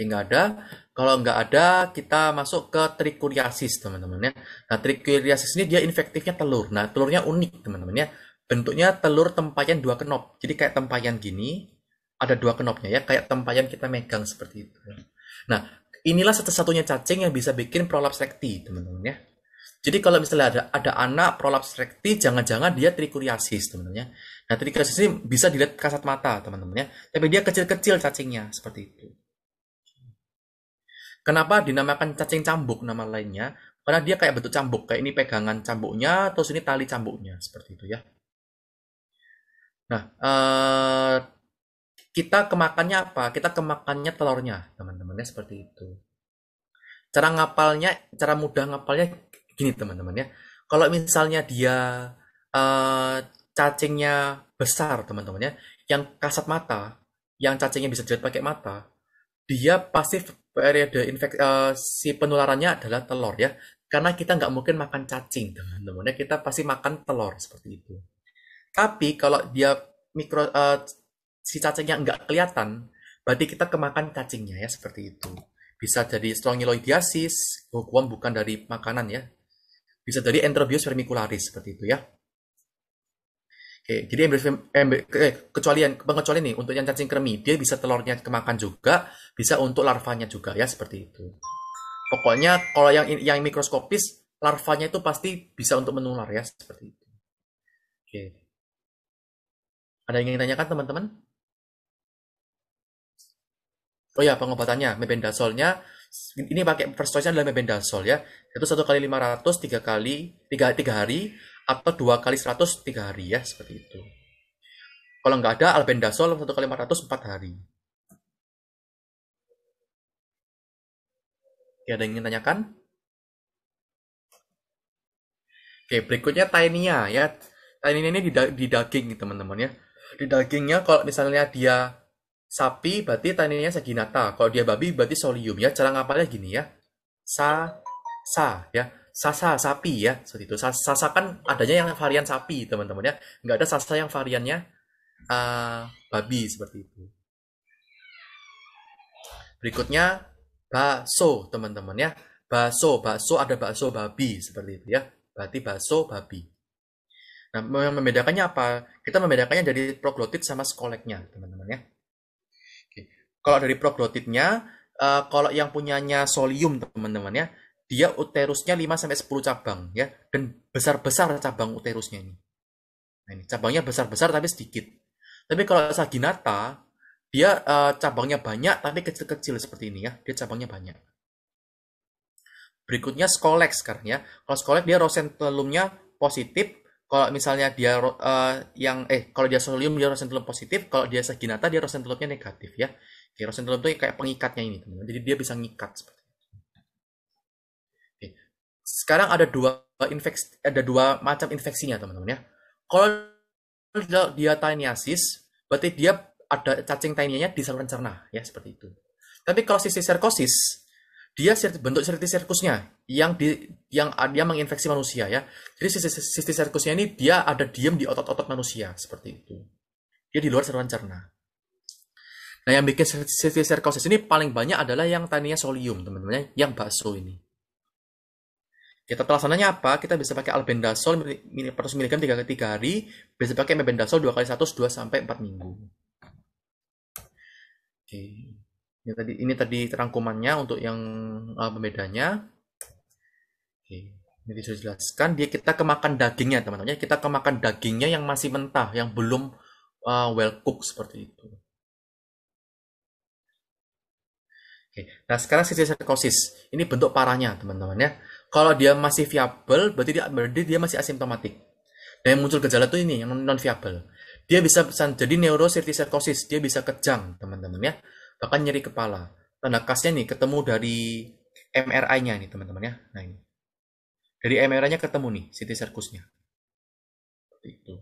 sehingga ada. Kalau nggak ada, kita masuk ke trichuriasis, teman-teman ya. Nah, trichuriasis ini dia infektifnya telur. Nah, telurnya unik, teman-teman ya. Bentuknya telur tempayan dua kenop. Jadi kayak tempayan gini, ada dua kenopnya ya, kayak tempayan kita megang seperti itu. Nah, inilah satu-satunya cacing yang bisa bikin prolaps recti, teman-teman ya. Jadi kalau misalnya ada anak prolaps recti, jangan-jangan dia trichuriasis, teman-teman ya. Nah, trichuriasis ini bisa dilihat kasat mata, teman-teman ya. Tapi dia kecil-kecil cacingnya, seperti itu. Kenapa dinamakan cacing cambuk nama lainnya? Karena dia kayak bentuk cambuk, kayak ini pegangan cambuknya, terus ini tali cambuknya, seperti itu ya. Nah, kita kemakannya apa? Kita kemakannya telurnya, teman-temannya seperti itu. Cara ngapalnya, cara mudah ngapalnya gini, teman-teman ya. Kalau misalnya dia cacingnya besar, teman-temannya, yang kasat mata, yang cacingnya bisa dilihat pakai mata, dia pasti periode si penularannya adalah telur ya. Karena kita nggak mungkin makan cacing, teman-temannya, kita pasti makan telur seperti itu. Tapi kalau dia si cacingnya nggak kelihatan, berarti kita kemakan cacingnya ya, seperti itu. Bisa jadi strongyloidiasis, hukum bukan dari makanan ya. Bisa jadi Enterobius vermicularis seperti itu ya. Oke, jadi pengecualian nih untuk yang cacing kremi, dia bisa telurnya kemakan juga, bisa untuk larvanya juga ya, seperti itu. Pokoknya kalau yang mikroskopis, larvanya itu pasti bisa untuk menular ya, seperti itu. Oke. Ada yang ingin ditanyakan, teman-teman? Oh ya, pengobatannya, mebendazolnya ini pakai first choice-nya adalah mebendazol ya. Itu 1 kali 500 3 hari atau 2 kali 100 3 hari ya, seperti itu. Kalau nggak ada, albendazol 1 kali 500 4 hari. Ya, ada yang ingin tanyakan? Oke, berikutnya Taenia ya. Taenia ini di daging, teman-teman ya. Di dagingnya kalau misalnya dia sapi berarti Taenia saginata, kalau dia babi berarti solium ya. Cara ngapalnya gini ya, sasa sapi ya, seperti itu. Sasa kan adanya yang varian sapi, teman-teman ya, nggak ada sasa yang variannya babi, seperti itu. Berikutnya bakso, teman-teman ya. Bakso ada bakso babi seperti itu ya, berarti bakso babi. Nah, yang membedakannya apa? Kita membedakannya dari proglotid sama skoleknya, teman-teman ya. Oke. Kalau dari proglotidnya, kalau yang punyanya solium, teman-teman ya, dia uterusnya 5-10 cabang ya, dan besar-besar cabang uterusnya ini. Nah, ini cabangnya besar-besar tapi sedikit. Tapi kalau saginata, dia cabangnya banyak tapi kecil-kecil seperti ini ya, dia cabangnya banyak. Berikutnya Culex sekarang ya. Kalau Culex dia rosentelumnya positif. Kalau misalnya dia kalau dia solium dia rosentelum positif, kalau dia saginata dia rosentelumnya negatif ya. Oke, rosentelum itu kayak pengikatnya ini, teman-teman. Jadi dia bisa ngikat seperti itu. Oke. Sekarang ada dua macam infeksinya, teman-teman ya. Kalau dia taeniasis, berarti dia ada cacing taenianya di saluran cerna ya, seperti itu. Tapi kalau sisti serkosis, dia bentuk sisti sirkusnya yang menginfeksi manusia ya. Jadi sisti sirkusnya ini dia ada diem di otot-otot manusia seperti itu. Dia di luar saluran cerna. Nah, yang bikin sisti sirkosis ini paling banyak adalah yang Taenia solium, teman-teman, yang bakso ini. Kita telasannya apa? Kita bisa pakai albendazol 400 mg 3 hari, bisa pakai mebendazol 2 kali 100 2 sampai 4 minggu. Oke. Ini tadi rangkumannya untuk yang pembedanya. Oke, ini sudah dijelaskan. Kita kemakan dagingnya, teman-teman. Kita kemakan dagingnya yang masih mentah, yang belum well cooked seperti itu. Oke, nah sekarang sisti sirkosis. Ini bentuk parahnya, teman-teman ya. Kalau dia masih viable, berarti dia masih asimptomatik. Dan yang muncul gejala itu ini yang non viable. Dia bisa jadi neurosirkosis. Dia bisa kejang, teman-teman ya. Bahkan nyeri kepala. Tanda khasnya nih ketemu dari MRI-nya nih, teman-teman ya. Nah, ini. Dari MRI-nya ketemu nih sisti sirkusnya. Seperti itu.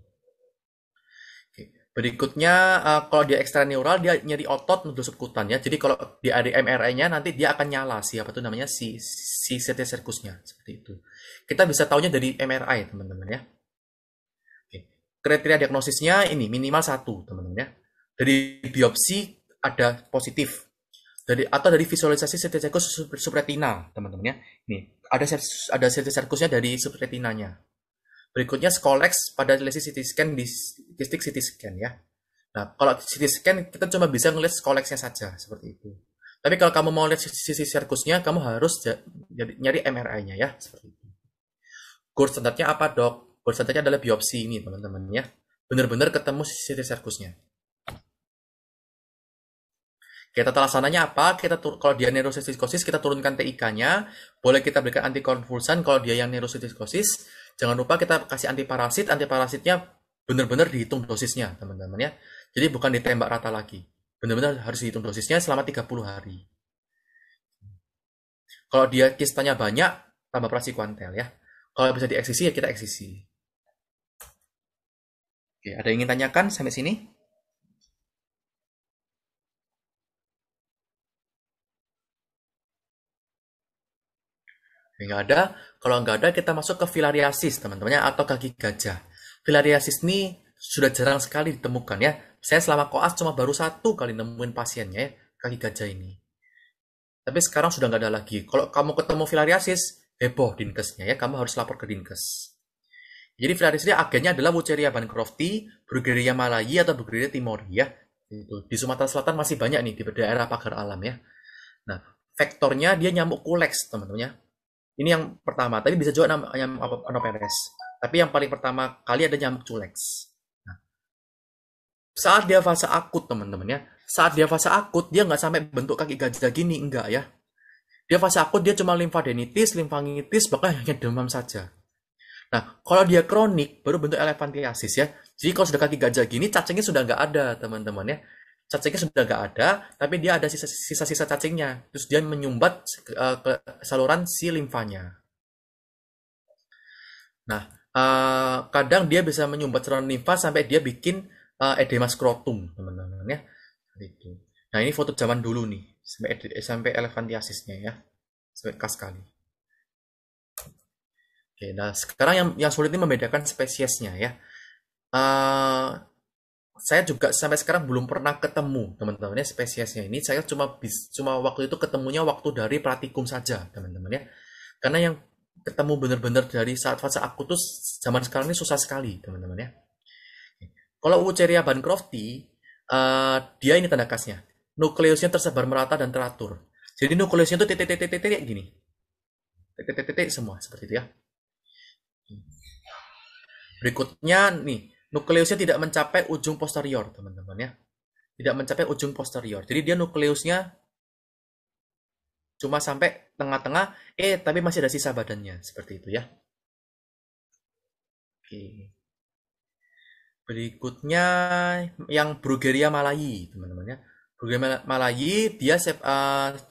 Oke. Berikutnya kalau dia ekstraneural dia nyeri otot nudus subkutan ya. Jadi kalau di MRI-nya nanti dia akan nyala siapa tuh namanya si sisti sirkusnya, seperti itu. Kita bisa taunya dari MRI, teman-teman ya. Oke. Kriteria diagnosisnya ini minimal 1, teman-teman ya. Dari biopsi ada positif, atau dari visualisasi sepsis cerkus subretina, teman-teman ya. Nih, ada sepsis cerkusnya dari subretinanya. Berikutnya Culex pada lesi CT scan di distik CT scan ya. Nah, kalau CT scan kita cuma bisa ngelihat Culexnya saja seperti itu. Tapi kalau kamu mau lihat sisi sirkusnya, kamu harus nyari MRI-nya ya, seperti itu. Gold standarnya apa, Dok? Gold standarnya adalah biopsi ini, teman-teman ya. Benar-benar ketemu sisi sirkusnya. Kita telaksananya apa? Kalau dia neurosistiskosis, kita turunkan TIK-nya. Boleh kita berikan antikonvulsan kalau dia yang neurosistiskosis. Jangan lupa kita kasih antiparasit. Antiparasitnya benar-benar dihitung dosisnya, teman-teman ya. Jadi bukan ditembak rata lagi. Benar-benar harus dihitung dosisnya selama 30 hari. Kalau dia kistanya banyak, tambah praziquantel ya. Kalau bisa dieksisi, ya kita eksisi. Oke, ada yang ingin tanyakan sampai sini? Nggak ada. Kalau nggak ada, kita masuk ke filariasis, teman-temannya, atau kaki gajah. Filariasis ini sudah jarang sekali ditemukan ya. Saya selama koas cuma baru 1 kali nemuin pasiennya ya, kaki gajah ini. Tapi sekarang sudah nggak ada lagi. Kalau kamu ketemu filariasis, heboh dinkesnya ya. Kamu harus lapor ke dinkes. Jadi filariasis ini agennya adalah Wuceria Bancrofti, Brugeria Malayi, atau Brugeria Timori ya. Di Sumatera Selatan masih banyak nih di daerah pagar alam ya. Nah, vektornya dia nyamuk Culex, teman-teman ya. Ini yang pertama. Tapi bisa juga nyamuk Anopheles. Tapi yang paling pertama kali ada nyamuk Culex. Saat dia fase akut, teman-teman ya. Saat dia fase akut, dia nggak sampai bentuk kaki gajah gini, enggak ya. Dia fase akut, dia cuma limfadenitis, limfangitis, bahkan hanya demam saja. Nah, kalau dia kronik, baru bentuk elefantiasis ya. Jadi kalau sudah kaki gajah gini, cacingnya sudah nggak ada, teman-teman ya. Cacingnya sudah nggak ada, tapi dia ada sisa-sisa cacingnya. Terus dia menyumbat ke saluran si limfanya. Nah, kadang dia bisa menyumbat saluran limfa sampai dia bikin edema skrotum, teman-teman ya. Nah, ini foto zaman dulu nih, sampai elefantiasisnya ya, sampai khas sekali. Oke, nah sekarang yang sulit ini membedakan spesiesnya ya. Saya juga sampai sekarang belum pernah ketemu, teman-teman ya, spesiesnya ini. Saya cuma waktu itu ketemunya waktu dari pratikum saja, teman-teman ya. Karena yang ketemu benar-benar dari saat fase akut tuh zaman sekarang ini susah sekali, teman-teman ya. Kalau Wuceria Bancrofti, dia ini tanda khasnya. Nukleusnya tersebar merata dan teratur. Jadi nukleusnya itu titik-titik-titik gini. Titik-titik semua, seperti itu ya. Berikutnya nih, nukleusnya tidak mencapai ujung posterior, teman-teman ya. Tidak mencapai ujung posterior. Jadi dia nukleusnya cuma sampai tengah-tengah, tapi masih ada sisa badannya, seperti itu ya. Oke. Berikutnya yang Brugeria Malayi, teman-temannya. Brugeria Malayi, dia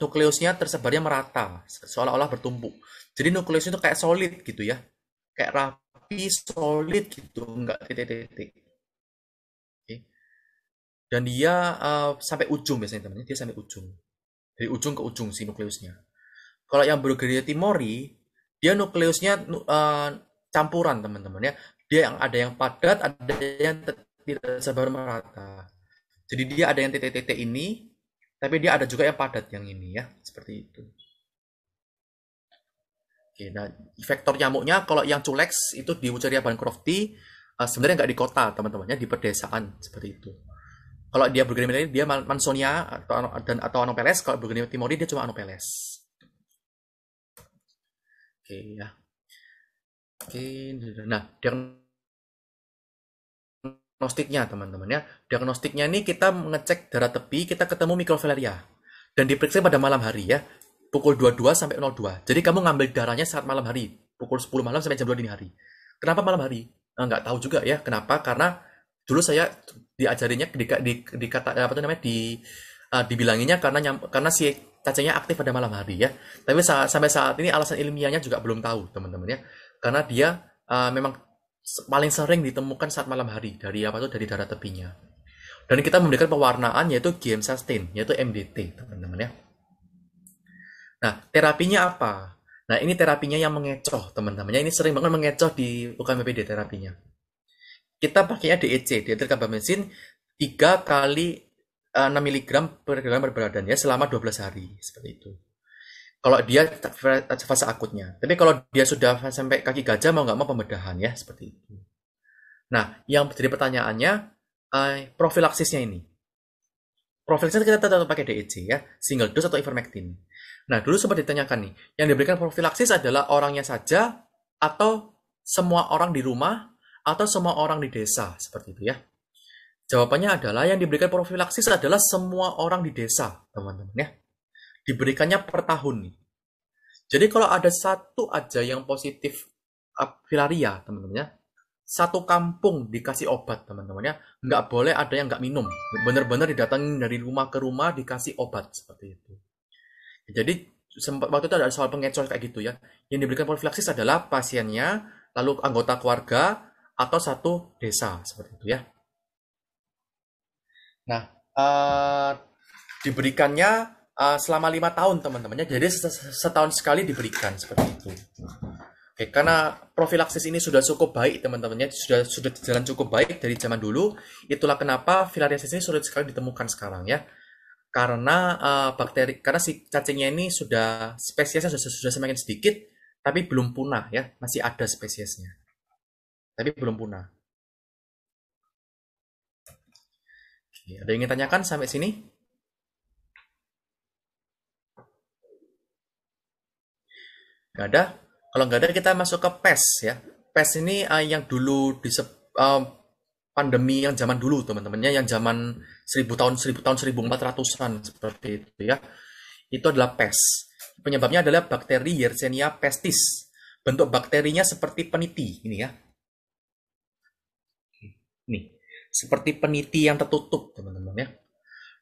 nukleusnya tersebarnya merata, seolah-olah bertumpuk. Jadi nukleusnya itu kayak solid gitu ya. Kayak rapi, solid gitu, enggak titik-titik. Okay. Dan dia sampai ujung biasanya, teman-teman. Dia sampai ujung. Dari ujung ke ujung si nukleusnya. Kalau yang Brugeria Timori, dia nukleusnya campuran, teman-teman ya. Dia yang ada yang padat, ada yang tidak tersebar merata. Jadi dia ada yang titik-titik ini, tapi dia ada juga yang padat yang ini ya, seperti itu. Oke, nah vektor nyamuknya kalau yang Culex itu di Wuceria Bancrofti sebenarnya nggak di kota, teman-temannya, di pedesaan seperti itu. Kalau dia Brugeria Malayi, dia Mansonia atau Anopheles. Kalau Brugeria Timori dia cuma Anopheles. Oke ya. Oke, nah diagnostiknya, teman-teman ya. Diagnostiknya ini kita mengecek darah tepi, kita ketemu mikrofilaria dan diperiksa pada malam hari ya, pukul 22 sampai 02. Jadi kamu ngambil darahnya saat malam hari, pukul 10 malam sampai jam 2 dini hari. Kenapa malam hari? Nggak tahu juga ya kenapa, karena dulu saya diajarinya dibilanginnya karena si cacingnya aktif pada malam hari ya. Tapi sampai saat ini alasan ilmiahnya juga belum tahu, teman-teman ya. Karena dia memang paling sering ditemukan saat malam hari dari darah tepinya. Dan kita memberikan pewarnaan yaitu GMS stain, yaitu MDT, teman-teman ya. Nah, terapinya apa? Nah, ini terapinya yang mengecoh, teman-temannya. Ini sering banget mengecoh di UKMPPD terapinya. Kita pakainya DEC, diethylcarbamazine 3 kali 6 mg per kilogram berat badan ya selama 12 hari seperti itu. Kalau dia fase akutnya. Tapi kalau dia sudah sampai kaki gajah mau nggak mau pembedahan ya seperti itu. Nah, yang jadi pertanyaannya profilaksisnya ini. Profilaksisnya kita tetap pakai DEC ya, single dose atau Ivermectin. Nah, dulu sempat ditanyakan nih, yang diberikan profilaksis adalah orangnya saja atau semua orang di rumah atau semua orang di desa seperti itu ya. Jawabannya adalah yang diberikan profilaksis adalah semua orang di desa, teman-teman ya. Diberikannya per tahun nih. Jadi kalau ada satu aja yang positif filaria, teman-teman ya. Satu kampung dikasih obat, teman-teman ya. Nggak boleh ada yang nggak minum. Benar-benar didatangin dari rumah ke rumah dikasih obat seperti itu. Jadi sempat waktu itu ada soal pengecoh kayak gitu ya. Yang diberikan profilaksis adalah pasiennya, lalu anggota keluarga atau satu desa seperti itu ya. Nah, diberikannya selama 5 tahun teman-temannya, jadi setahun sekali diberikan seperti itu. Oke, karena profilaksis ini sudah cukup baik teman-temannya, sudah jalan cukup baik dari zaman dulu, itulah kenapa filariasis ini sulit sekali ditemukan sekarang ya. Karena bakteri, karena si cacingnya ini sudah spesiesnya sudah semakin sedikit, tapi belum punah ya, masih ada spesiesnya, tapi belum punah. Ya, ada yang ingin tanyakan sampai sini? Nggak ada? Kalau nggak ada kita masuk ke PES ya. PES ini yang dulu di pandemi yang zaman dulu teman-temannya, yang zaman 1000 tahun 1400-an seperti itu ya. Itu adalah PES. Penyebabnya adalah bakteri Yersinia pestis. Bentuk bakterinya seperti peniti ini ya. Nih. Seperti peniti yang tertutup, teman-teman ya.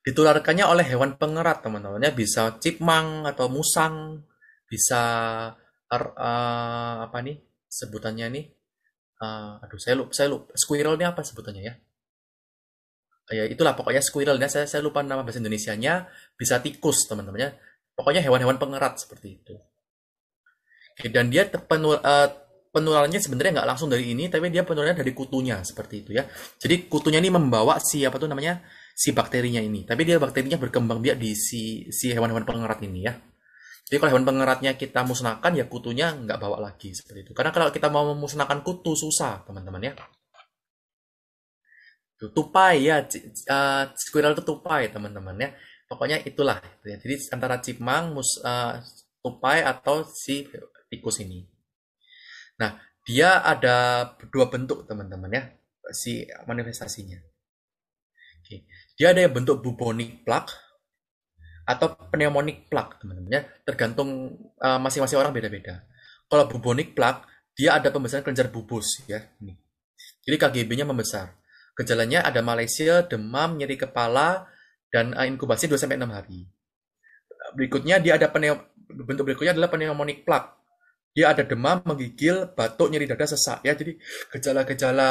Ditularkannya oleh hewan pengerat, teman-teman ya. Bisa cipmang atau musang, bisa apa nih sebutannya nih? Aduh, saya lupa. Squirrel ini apa sebutannya ya? Ya itulah pokoknya squirrel. Nah, saya lupa nama bahasa Indonesianya. Bisa tikus, teman-teman ya. Pokoknya hewan-hewan pengerat seperti itu. Oke, dan dia penularannya sebenarnya nggak langsung dari ini, tapi dia penularannya dari kutunya seperti itu ya. Jadi kutunya ini membawa si bakterinya ini. Tapi dia bakterinya berkembang biak di si hewan-hewan pengerat ini ya. Jadi kalau hewan pengeratnya kita musnahkan, ya kutunya nggak bawa lagi seperti itu. Karena kalau kita mau memusnahkan kutu susah, teman-teman ya. Tupai ya, squirrel itu tupai, teman-teman ya. Pokoknya itulah. Jadi antara cipmang, tupai atau si tikus ini. Nah, dia ada 2 bentuk, teman-teman ya, si manifestasinya. Oke. Dia ada bentuk bubonic plaque atau pneumonic plaque, teman-teman ya, tergantung masing-masing orang beda-beda. Kalau bubonic plaque, dia ada pembesaran kelenjar bulbous ya, ini. Jadi KGB-nya membesar. Gejalanya ada malaise, demam, nyeri kepala, dan inkubasi 2 sampai 6 hari. Berikutnya dia ada bentuk berikutnya adalah pneumonic plaque. Dia ada demam, menggigil, batuk, nyeri dada, sesak ya. Jadi gejala-gejala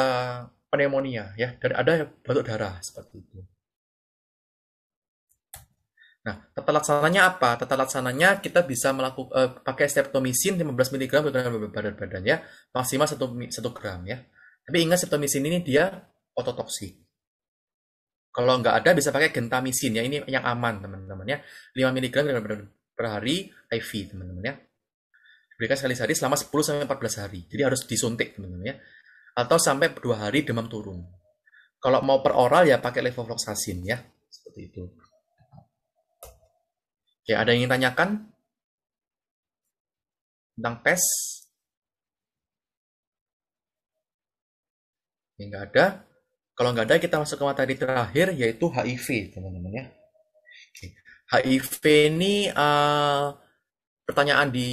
pneumonia ya, dan ada batuk darah seperti itu. Nah, tata laksananya apa? Tata laksananya kita bisa melakukan pakai streptomisin 15 mg per kilogram berat badan ya, maksimal 1 gram ya. Tapi ingat streptomisin ini dia ototoksik. Kalau nggak ada bisa pakai gentamicin ya, ini yang aman teman-teman ya. 5 mg per hari IV teman-teman ya. Diberikan sekali sehari selama 10-14 hari. Jadi harus disuntik, teman-teman ya. Atau sampai 2 hari demam turun. Kalau mau per oral ya pakai levofloxacin ya. Seperti itu. Ya, ada yang ingin tanyakan? Tentang PES? Ya, nggak ada. Kalau nggak ada, kita masuk ke materi terakhir, yaitu HIV, teman-teman ya. Oke. HIV ini... pertanyaan di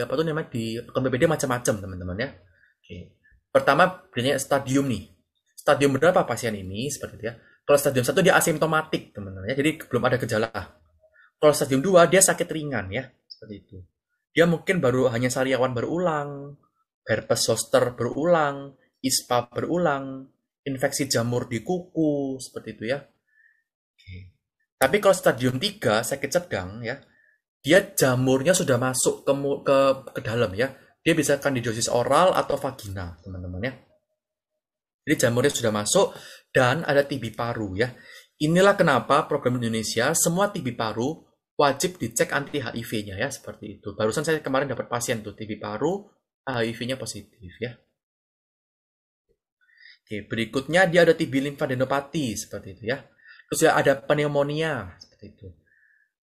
apa tuh namanya di UKMPPD macam-macam teman-teman ya. Oke. Pertama bedanya stadium nih. Stadium berapa pasien ini seperti itu ya. Kalau stadium 1 dia asimptomatik teman-teman ya. Jadi belum ada gejala. Kalau stadium 2 dia sakit ringan ya, seperti itu. Dia mungkin baru hanya sariawan berulang, herpes zoster berulang, ispa berulang, infeksi jamur di kuku seperti itu ya. Oke. Tapi kalau stadium 3 sakit sedang ya, dia jamurnya sudah masuk ke dalam ya. Dia bisa kandidosis oral atau vagina, teman-teman ya. Jadi jamurnya sudah masuk dan ada TB paru ya. Inilah kenapa program Indonesia semua TB paru wajib dicek anti HIV-nya ya, seperti itu. Barusan saya kemarin dapat pasien tuh TB paru HIV-nya positif ya. Oke, berikutnya dia ada TB limfadenopati seperti itu ya. Terus ada pneumonia seperti itu.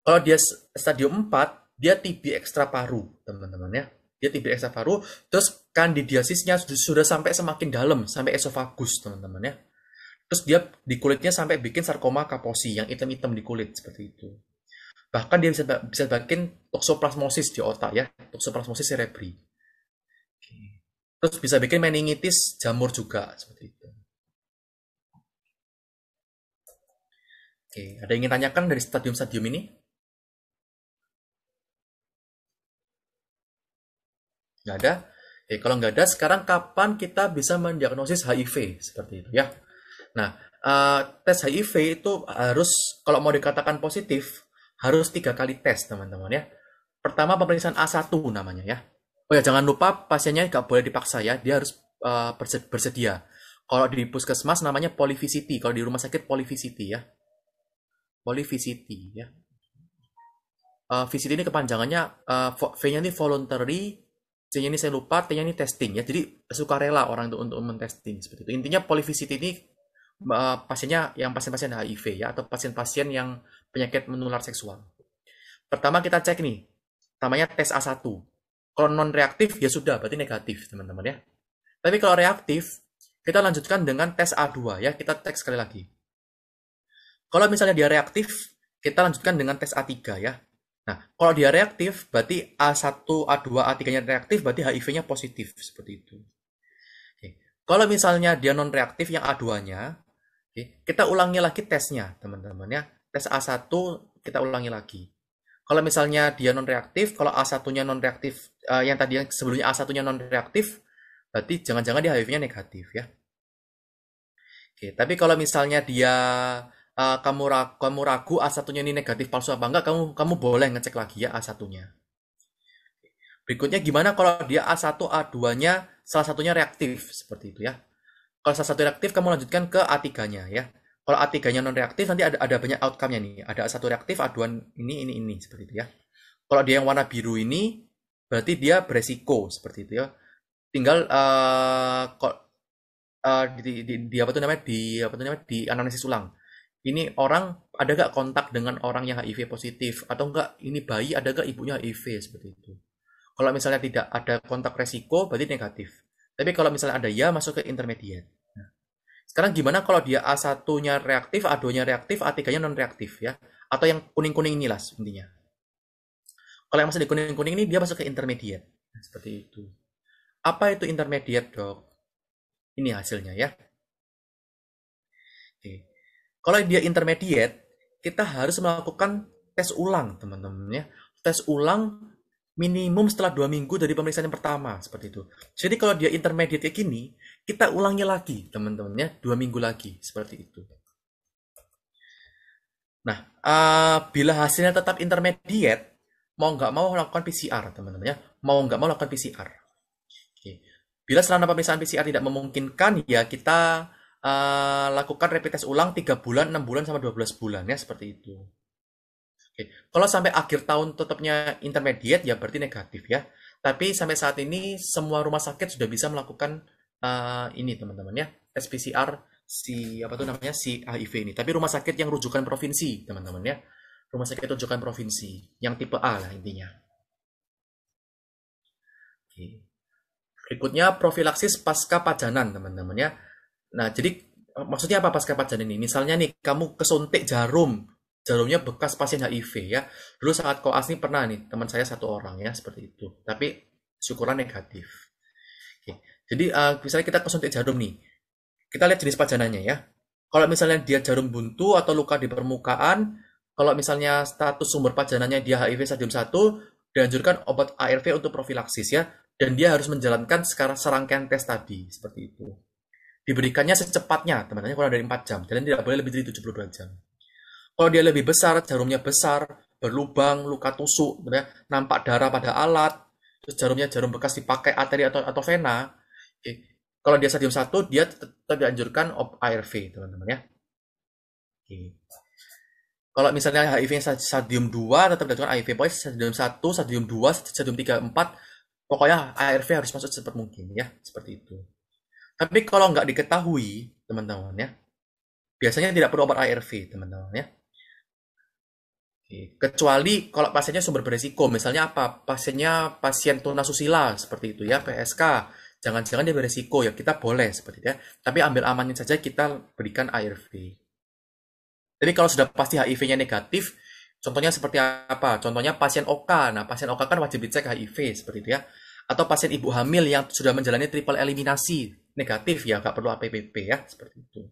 Kalau dia stadium 4, dia TB ekstra paru, teman-teman ya. Dia TB ekstra paru, terus kandidiasisnya sudah sampai semakin dalam, sampai esofagus, teman-teman ya. Terus dia di kulitnya sampai bikin sarkoma kaposi yang hitam-hitam di kulit seperti itu. Bahkan dia bisa bikin toksoplasmosis di otak ya, toksoplasmosis cerebri. Terus bisa bikin meningitis jamur juga seperti itu. Oke, ada yang ingin tanyakan dari stadium-stadium ini? Nggak ada? Oke, kalau nggak ada, sekarang kapan kita bisa mendiagnosis HIV? Seperti itu ya. Nah, tes HIV itu harus, kalau mau dikatakan positif, harus 3 kali tes, teman-teman ya. Pertama, pemeriksaan A1 namanya ya. Oh ya, jangan lupa pasiennya nggak boleh dipaksa ya, dia harus bersedia. Kalau di puskesmas namanya POLIVICITY, kalau di rumah sakit POLIVICITY ya. POLIVICITY ya. VCT ini kepanjangannya, V-nya ini voluntary, C-nya ini saya lupa, T-nya ini testing ya. Jadi sukarela orang untuk mentesting seperti itu. Intinya POLIVICITY ini pasiennya yang pasien-pasien HIV ya, atau pasien-pasien yang penyakit menular seksual. Pertama kita cek nih, namanya tes A1. Kalau non-reaktif, ya sudah, berarti negatif, teman-teman ya. Tapi kalau reaktif, kita lanjutkan dengan tes A2 ya, kita cek sekali lagi. Kalau misalnya dia reaktif, kita lanjutkan dengan tes A3 ya. Nah, kalau dia reaktif, berarti A1, A2, A3-nya reaktif, berarti HIV-nya positif, seperti itu. Oke. Kalau misalnya dia non-reaktif yang A2-nya, oke, kita ulangi lagi tesnya, teman-teman ya. Tes A1, kita ulangi lagi. Kalau misalnya dia non-reaktif, kalau A1-nya non-reaktif, yang tadi yang sebelumnya A1-nya non-reaktif, berarti jangan-jangan dia HIV-nya negatif ya. Oke, tapi kalau misalnya dia, kamu ragu A1-nya ini negatif palsu apa enggak, kamu boleh ngecek lagi ya A1-nya. Berikutnya gimana kalau dia A1, A2-nya, salah satunya reaktif, seperti itu ya. Kalau salah satu reaktif, kamu lanjutkan ke A3-nya ya. Kalau A3-nya non-reaktif, nanti ada banyak outcome-nya nih. Ada A1 reaktif, A2 ini, seperti itu ya. Kalau dia yang warna biru ini, berarti dia beresiko, seperti itu ya. Tinggal, di anamnesis ulang. Ini orang, ada nggak kontak dengan orang yang HIV positif? Atau nggak, ini bayi, ada nggak ibunya HIV? Seperti itu. Kalau misalnya tidak ada kontak resiko, berarti negatif. Tapi kalau misalnya ada ya, masuk ke intermediate. Sekarang gimana kalau dia A1-nya reaktif, A2-nya reaktif, A3-nya non-reaktif ya. Atau yang kuning-kuning inilah intinya. Kalau yang masih di kuning-kuning ini, dia masuk ke intermediate. Nah, seperti itu. Apa itu intermediate, dok? Ini hasilnya ya. Oke. Kalau dia intermediate, kita harus melakukan tes ulang, teman-teman ya. Tes ulang minimum setelah 2 minggu dari pemeriksaan yang pertama, seperti itu. Jadi kalau dia intermediate kayak gini, kita ulangi lagi, teman-temannya, 2 minggu lagi, seperti itu. Nah, bila hasilnya tetap intermediate, mau nggak mau lakukan PCR, teman-temannya. Mau nggak mau lakukan PCR. Oke. Bila selama pemeriksaan PCR tidak memungkinkan, ya kita lakukan rapid test ulang 3 bulan, 6 bulan, sama 12 bulan, ya, seperti itu. Oke. Kalau sampai akhir tahun tetapnya intermediate, ya berarti negatif ya. Tapi sampai saat ini semua rumah sakit sudah bisa melakukan ini, teman-teman ya, tes PCR si HIV ini. Tapi rumah sakit yang rujukan provinsi, teman-teman ya, rumah sakit rujukan provinsi yang tipe A lah intinya. Oke. Berikutnya profilaksis pasca pajanan, teman-teman ya. Nah, jadi maksudnya apa pasca pajanan ini? Misalnya nih kamu kesuntik jarumnya bekas pasien HIV ya. Dulu saat koas ini pernah nih teman saya 1 orang ya, seperti itu. Tapi syukuran negatif. Oke. Jadi misalnya kita kesuntik jarum nih. Kita lihat jenis pajanannya ya. Kalau misalnya dia jarum buntu atau luka di permukaan, kalau misalnya status sumber pajanannya dia HIV stadium 1, dianjurkan obat ARV untuk profilaksis ya. Dan dia harus menjalankan serangkaian tes tadi, seperti itu. Diberikannya secepatnya, teman-teman, kurang dari 4 jam. Dan tidak boleh lebih dari 72 jam. Kalau dia lebih besar, jarumnya besar, berlubang, luka tusuk, nampak darah pada alat, terus jarumnya jarum bekas dipakai arteri atau vena, okay. Kalau dia stadium 1, dia tetap dianjurkan ARV, teman-teman ya. Okay. Kalau misalnya HIV-nya stadium 2, tetap dilakukan HIV. Pokoknya stadium 1, stadium 2, stadium 3, 4, pokoknya ARV harus masuk secepat mungkin ya, seperti itu. Tapi kalau nggak diketahui, teman-teman ya, biasanya tidak perlu obat ARV, teman-teman ya. Oke. Kecuali kalau pasiennya sumber beresiko, misalnya apa? Pasiennya pasien tunasusila, seperti itu ya, PSK. Jangan-jangan dia beresiko ya, kita boleh seperti itu ya. Tapi ambil amannya saja, kita berikan ARV. Jadi kalau sudah pasti HIV-nya negatif, contohnya seperti apa? Contohnya pasien OK. Nah, pasien OK kan wajib dicek HIV, seperti itu ya. Atau pasien ibu hamil yang sudah menjalani triple eliminasi negatif ya, nggak perlu APPP ya, seperti itu.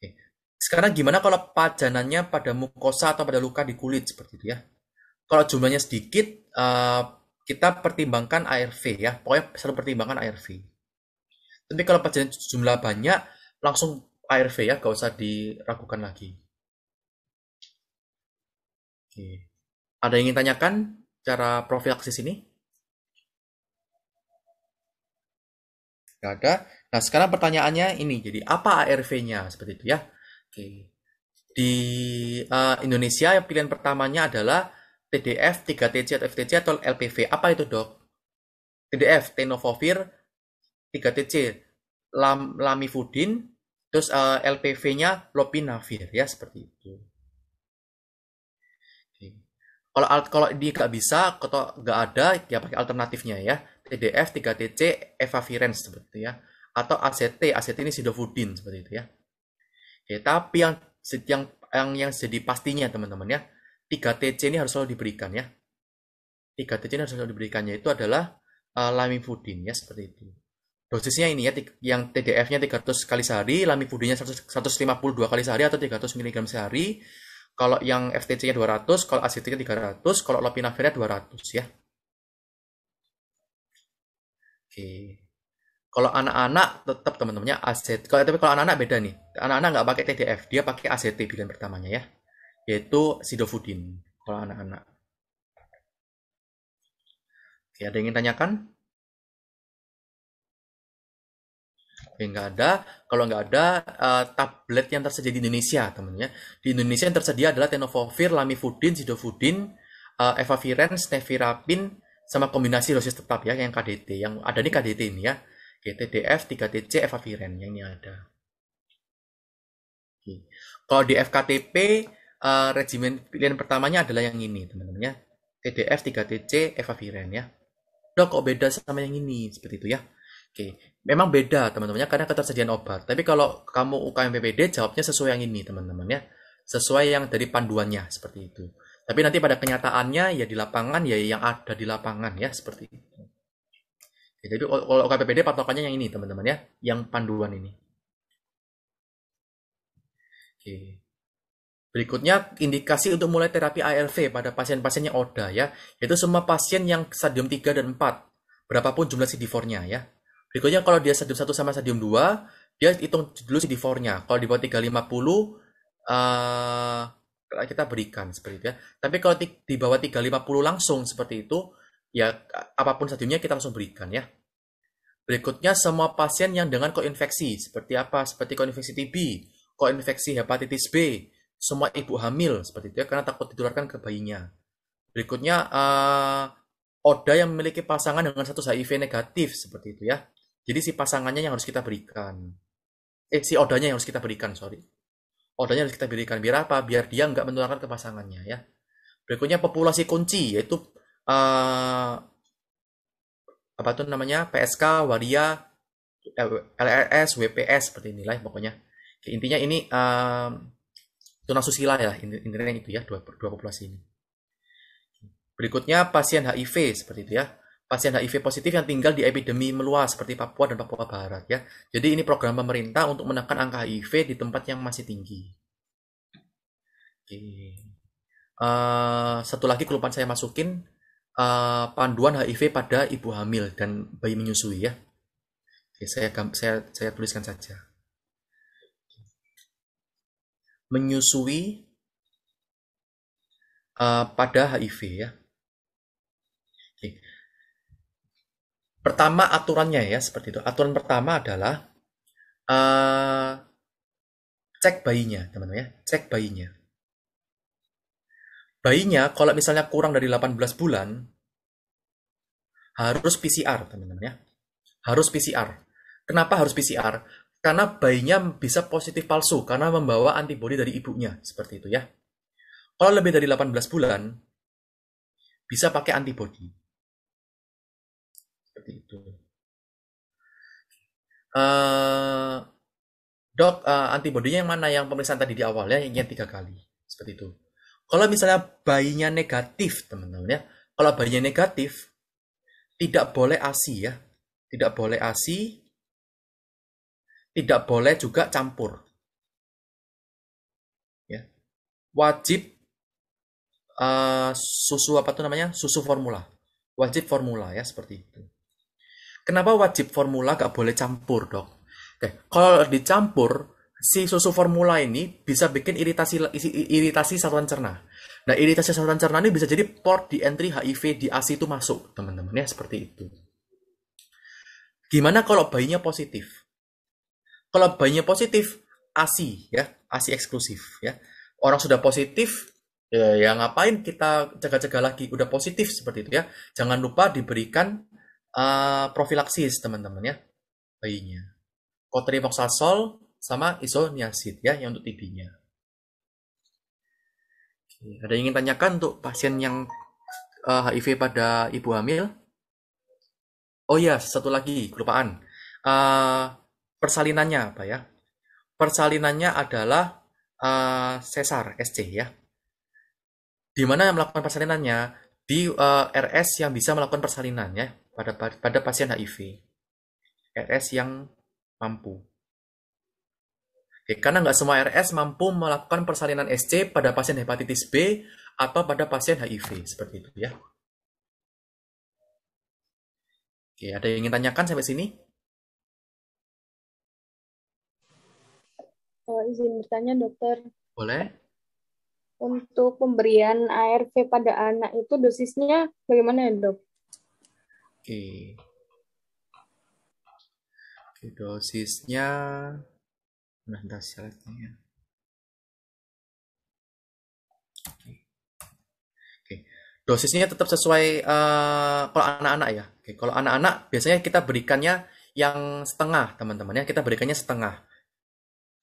Oke. Sekarang gimana kalau pajanannya pada mukosa atau pada luka di kulit, seperti itu ya. Kalau jumlahnya sedikit, kita pertimbangkan ARV ya. Pokoknya selalu pertimbangkan ARV. Tapi kalau pajanan jumlah banyak, langsung ARV ya, gak usah diragukan lagi. Oke. Ada yang ingin tanyakan cara profilaksis ini? Gak ada. Nah, sekarang pertanyaannya ini, jadi apa ARV-nya seperti itu ya? Oke. Di Indonesia yang pilihan pertamanya adalah TDF, 3TC atau FTC atau LPV. Apa itu, Dok? TDF, tenofovir, 3TC, lamivudin. Terus LPV-nya lopinavir ya, seperti itu. Oke. Kalau dia nggak bisa atau nggak ada, dia pakai alternatifnya ya. TDF, 3TC, efavirenz seperti itu ya. Atau ACT, ACT ini sidofudin seperti itu ya. Oke, tapi yang jadi pastinya teman-teman ya, 3TC ini harus selalu diberikan ya. 3TC ini harus selalu diberikan, yaitu adalah lamivudin ya, seperti itu. Dosisnya ini ya, yang TDF-nya 300 kali sehari, lamivudinnya 152 kali sehari atau 300 mg sehari. Kalau yang FTC-nya 200, kalau ACT-nya 300, kalau lopinavir-nya 200 ya. Oke. Kalau anak-anak tetap teman-temannya ACT. Tapi kalau anak-anak beda nih. Anak-anak nggak pakai TDF, dia pakai ACT pilihan pertamanya ya. Yaitu sidofudin kalau anak-anak. Oke, ada yang ingin tanyakan? Nggak ada. Kalau nggak ada, tablet yang tersedia di Indonesia, teman-teman. Di Indonesia yang tersedia adalah tenofovir, lamivudin, sidofudin, efavirenz, nevirapin, sama kombinasi dosis tetap ya, yang KDT. Yang ada ini KDT ini ya. TDF, 3TC, efavirenz yang ini ada. Oke. Kalau di FKTP, regimen pilihan pertamanya adalah yang ini, teman-teman ya. TDF, 3TC, efavirenz ya. Udah kok beda sama yang ini, seperti itu ya. Oke, memang beda teman-temannya karena ketersediaan obat. Tapi kalau kamu UKMPPD jawabnya sesuai yang ini teman-teman ya, sesuai yang dari panduannya seperti itu. Tapi nanti pada kenyataannya ya di lapangan ya yang ada di lapangan ya seperti itu. Ya, jadi kalau UKMPPD patokannya yang ini teman-teman ya, yang panduan ini. Oke. Berikutnya indikasi untuk mulai terapi ARV pada pasien-pasiennya ODA ya, yaitu semua pasien yang stadium 3 dan 4 berapapun jumlah CD4-nya ya. Berikutnya kalau dia stadium 1 sama stadium 2, dia hitung dulu CD4-nya. Kalau di bawah 350, kita berikan seperti itu ya. Tapi kalau di bawah 350 langsung seperti itu, ya apapun stadiumnya kita langsung berikan ya. Berikutnya semua pasien yang dengan koinfeksi, seperti apa? Seperti koinfeksi TB, koinfeksi hepatitis B, semua ibu hamil seperti itu ya, karena takut ditularkan ke bayinya. Berikutnya ODA yang memiliki pasangan dengan status HIV negatif seperti itu ya. Jadi si pasangannya yang harus kita berikan. Si odanya yang harus kita berikan, sorry. Odanya harus kita berikan. Biar apa? Biar dia nggak menularkan ke pasangannya ya. Berikutnya populasi kunci, yaitu PSK, waria, LRS, WPS, seperti inilah pokoknya. Intinya ini tunasusila ya, intinya itu ya, dua populasi ini. Berikutnya pasien HIV, seperti itu ya. Pasien HIV positif yang tinggal di epidemi meluas seperti Papua dan Papua Barat ya. Jadi ini program pemerintah untuk menekan angka HIV di tempat yang masih tinggi. Oke. Satu lagi kelupaan saya masukin, panduan HIV pada ibu hamil dan bayi menyusui ya. Oke, saya tuliskan saja. Menyusui pada HIV ya. Oke. Pertama aturannya ya seperti itu. Aturan pertama adalah cek bayinya, teman-teman ya, cek bayinya. Bayinya kalau misalnya kurang dari 18 bulan harus PCR, teman-teman ya. Harus PCR. Kenapa harus PCR? Karena bayinya bisa positif palsu karena membawa antibodi dari ibunya, seperti itu ya. Kalau lebih dari 18 bulan bisa pakai antibodi. Seperti itu. Dok, antibodinya yang mana yang pemeriksaan tadi di awalnya yang 3 kali, seperti itu. Kalau misalnya bayinya negatif, teman-teman ya, kalau bayinya negatif tidak boleh ASI ya, tidak boleh ASI, tidak boleh juga campur, ya, wajib susu apa tuh namanya, susu formula, wajib formula ya, seperti itu. Kenapa wajib formula gak boleh campur, dok? Oke, kalau dicampur, si susu formula ini bisa bikin iritasi saluran cerna. Nah, iritasi saluran cerna ini bisa jadi port di entry HIV di ASI itu masuk, teman-teman ya, seperti itu. Gimana kalau bayinya positif? Kalau bayinya positif, ASI ya, ASI eksklusif ya. Orang sudah positif, ya ngapain kita cegah-cegah lagi? Udah positif seperti itu ya. Jangan lupa diberikan profilaksis, teman-teman ya, bayinya. Kotrimoxazol sama isoniazid ya yang untuk TB-nya. Ada yang ingin tanyakan untuk pasien yang HIV pada ibu hamil? Oh ya, satu lagi kelupaan. Persalinannya apa ya? Persalinannya adalah sesar SC ya. Di mana melakukan persalinannya? Di RS yang bisa melakukan persalinannya pada pasien HIV. RS yang mampu. Oke, karena nggak semua RS mampu melakukan persalinan SC pada pasien hepatitis B atau pada pasien HIV, seperti itu ya. Oke, ada yang ingin tanyakan sampai sini? Izin bertanya, dokter. Boleh. Untuk pemberian ARV pada anak itu dosisnya bagaimana ya, dok? Oke. Dosisnya, nah syaratnya ya. Oke. Dosisnya tetap sesuai kalau anak-anak ya. Oke, kalau anak-anak biasanya kita berikannya yang setengah, teman-teman ya. Kita berikannya setengah.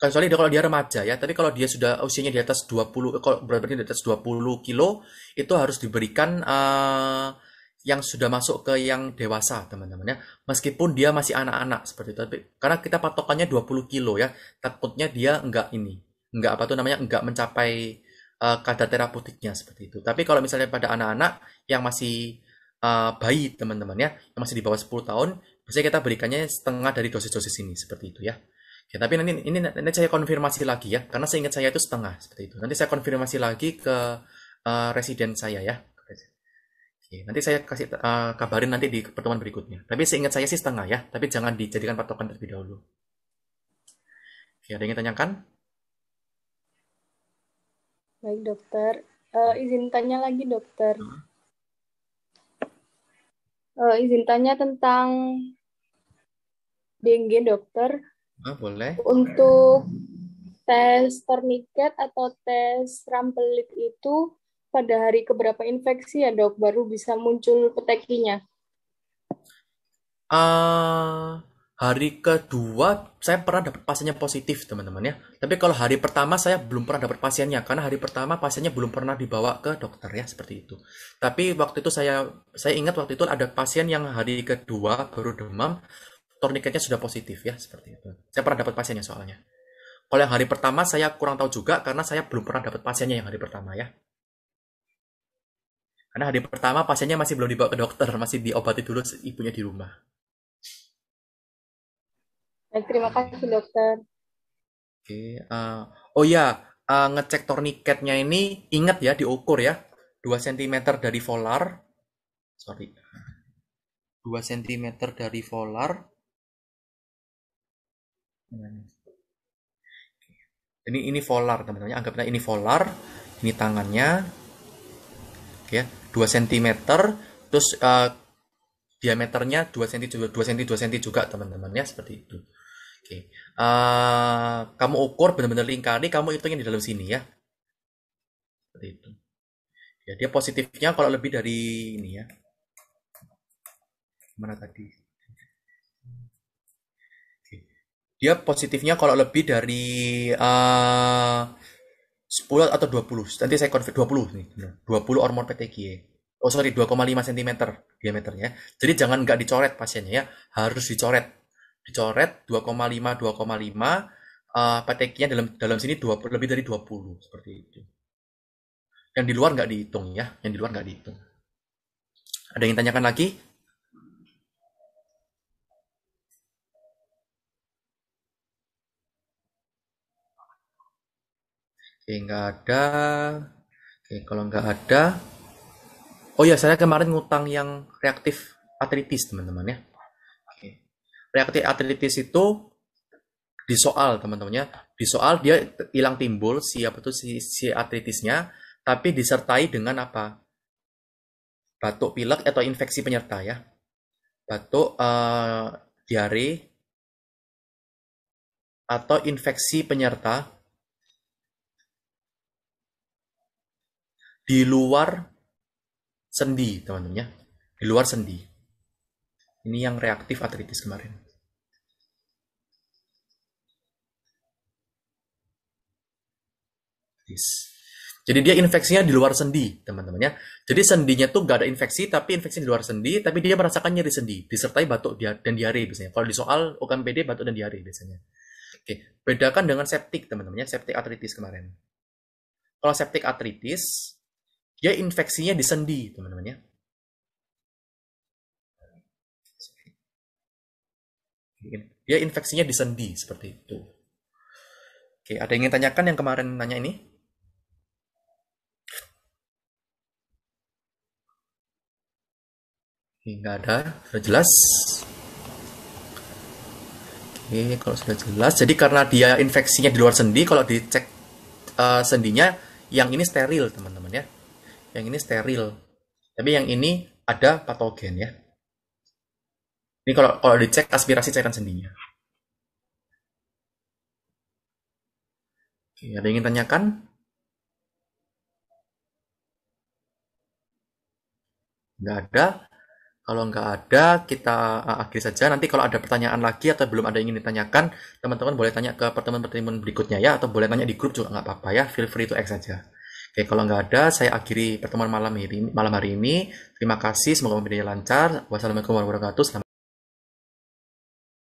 Kecuali kalau dia remaja ya. Tapi kalau dia sudah usianya di atas 20, kalau beratnya di atas 20 kilo, itu harus diberikan yang sudah masuk ke yang dewasa, teman-teman ya. Meskipun dia masih anak-anak seperti itu, karena kita patokannya 20 kilo ya, takutnya dia enggak mencapai kadar terapeutiknya seperti itu. Tapi kalau misalnya pada anak-anak yang masih bayi, teman-teman ya, yang masih di bawah 10 tahun, biasanya kita berikannya setengah dari dosis-dosis ini seperti itu ya. Ya, tapi nanti ini saya konfirmasi lagi ya, karena seingat saya itu setengah seperti itu. Nanti saya konfirmasi lagi ke residen saya ya. Nanti saya kasih kabarin nanti di pertemuan berikutnya. Tapi seingat saya sih setengah ya. Tapi jangan dijadikan patokan terlebih dahulu. Oke, ada yang tanyakan? Baik, dokter. Izin tanya lagi, dokter. Izin tanya tentang dengue, dokter. Boleh. Untuk tes perniket atau tes rampelit itu pada hari keberapa infeksi ya, dok, baru bisa muncul petekinya? Hari kedua saya pernah dapat pasiennya positif, teman-teman ya. Tapi kalau hari pertama saya belum pernah dapat pasiennya, karena hari pertama pasiennya belum pernah dibawa ke dokter ya, seperti itu. Tapi waktu itu saya ingat waktu itu ada pasien yang hari kedua baru demam, torniketnya sudah positif ya, seperti itu. Saya pernah dapat pasiennya soalnya. Kalau yang hari pertama saya kurang tahu juga, karena saya belum pernah dapat pasiennya yang hari pertama ya. Karena hari pertama pasiennya masih belum dibawa ke dokter, masih diobati dulu ibunya di rumah. Terima kasih, dokter. Oke, ngecek torniketnya ini ingat ya, diukur ya, 2 cm dari volar. 2 cm dari volar. Ini volar, teman-teman. Anggapnya ini volar, ini tangannya. Ya, 2 cm, terus diameternya 2 cm juga, teman-teman ya, seperti itu. Oke. Kamu ukur benar-benar lingkari, kamu hitungnya di dalam sini ya. Seperti itu. Ya, dia positifnya kalau lebih dari ini ya. Mana tadi? Oke. Dia positifnya kalau lebih dari 10 atau 20. Nanti saya konfirm 20 nih. 20 hormon PTG. Oh sorry, 2,5 cm diameternya. Jadi jangan nggak dicoret pasiennya ya, harus dicoret. Dicoret 2,5 PTG-nya dalam sini 20, lebih dari 20 seperti itu. Yang di luar nggak dihitung ya, yang di luar nggak dihitung. Ada yang tanyakan lagi? Oke, nggak ada. Oke, kalau nggak ada. Oh ya, saya kemarin ngutang yang reaktif artritis teman-teman ya. Oke. Reaktif artritis itu di soal teman-teman ya. Di soal dia hilang timbul si artritisnya, tapi disertai dengan apa? Batuk pilek atau infeksi penyerta ya. Batuk, diare atau infeksi penyerta di luar sendi teman-teman ya, di luar sendi. Ini yang reaktif artritis kemarin. Jadi dia infeksinya di luar sendi teman-teman ya. Jadi sendinya tuh gak ada infeksi, tapi infeksi di luar sendi, tapi dia merasakan nyeri sendi, disertai batuk dan diare biasanya. Kalau di soal UKMPPD batuk dan diare biasanya. Oke, bedakan dengan septik teman-teman ya, septik artritis kemarin. Kalau septik artritis dia infeksinya di sendi, teman-teman ya. Dia infeksinya di sendi seperti itu. Oke, ada yang ingin tanyakan yang kemarin nanya ini? Nggak ada, sudah jelas. Oke, kalau sudah jelas, jadi karena dia infeksinya di luar sendi, kalau dicek sendinya, yang ini steril, teman-teman ya. Yang ini steril, tapi yang ini ada patogen ya. Ini kalau dicek aspirasi cairan sendinya. Oke, ada yang ingin tanyakan? Nggak ada. Kalau nggak ada, kita akhiri saja. Nanti kalau ada pertanyaan lagi atau belum ada yang ingin ditanyakan, teman-teman boleh tanya ke pertemuan-pertemuan berikutnya ya, atau boleh tanya di grup juga nggak apa-apa ya. Feel free to ask saja. Oke, kalau nggak ada, saya akhiri pertemuan malam hari ini. Terima kasih, semoga pembelajaran lancar. Wassalamualaikum warahmatullahi wabarakatuh. Selamat